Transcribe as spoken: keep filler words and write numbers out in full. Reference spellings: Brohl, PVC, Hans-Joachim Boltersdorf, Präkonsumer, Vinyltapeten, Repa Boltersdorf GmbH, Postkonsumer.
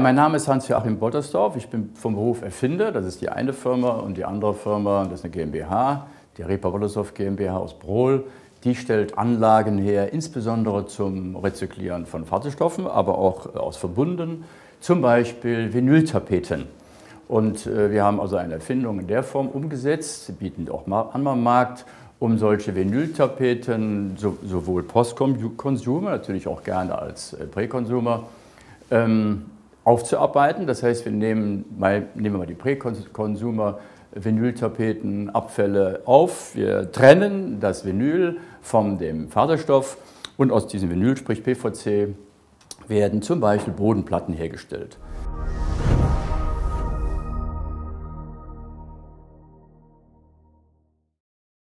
Mein Name ist Hans-Joachim Boltersdorf, ich bin vom Beruf Erfinder, das ist die eine Firma, und die andere Firma, das ist eine GmbH, die Repa Boltersdorf GmbH aus Brohl. Die stellt Anlagen her, insbesondere zum Rezyklieren von Faserstoffen, aber auch aus Verbunden, zum Beispiel Vinyltapeten. Und wir haben also eine Erfindung in der Form umgesetzt, bieten auch mal an am Markt, um solche Vinyltapeten, sowohl Postkonsumer, natürlich auch gerne als Präkonsumer, ähm, aufzuarbeiten. Das heißt, wir nehmen mal, nehmen wir mal die Präkonsumer Vinyltapeten Abfälle auf. Wir trennen das Vinyl von dem Faserstoff und aus diesem Vinyl, sprich P V C, werden zum Beispiel Bodenplatten hergestellt.